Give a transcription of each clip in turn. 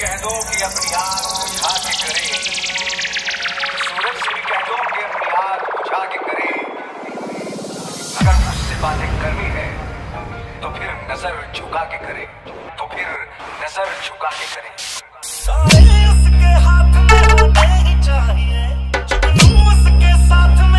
कह दो कि अपनी आग बुझा के करे, सूरज से भी कह दो कि अपनी आग बुझा के करे। अगर मुझसे बातें करनी है तो फिर नजर झुका के करे, तो फिर नजर झुका के करे। हाथ में चाहिए उसके साथ में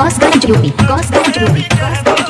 Gosganj Rupi, Gosganj Rupi, Gosganj Rupi। Gosganj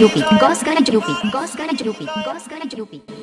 Rupi, Gosganj Rupi, Gosganj Rupi, Gosganj Rupi।